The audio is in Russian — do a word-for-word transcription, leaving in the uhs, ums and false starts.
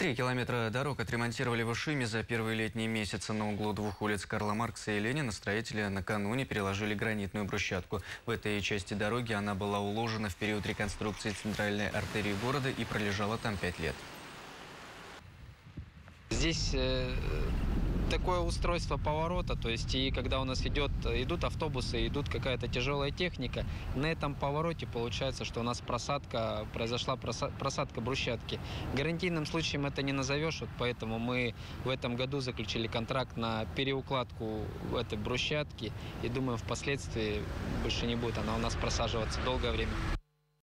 Три километра дорог отремонтировали в Ишиме за первые летние месяцы. На углу двух улиц Карла Маркса и Ленина строители накануне переложили гранитную брусчатку. В этой части дороги она была уложена в период реконструкции центральной артерии города и пролежала там пять лет. Здесь э, такое устройство поворота, то есть и когда у нас идет, идут автобусы, идут какая-то тяжелая техника, на этом повороте получается, что у нас просадка, произошла просадка брусчатки. Гарантийным случаем это не назовешь, вот поэтому мы в этом году заключили контракт на переукладку этой брусчатки и думаем, впоследствии больше не будет она у нас просаживаться долгое время.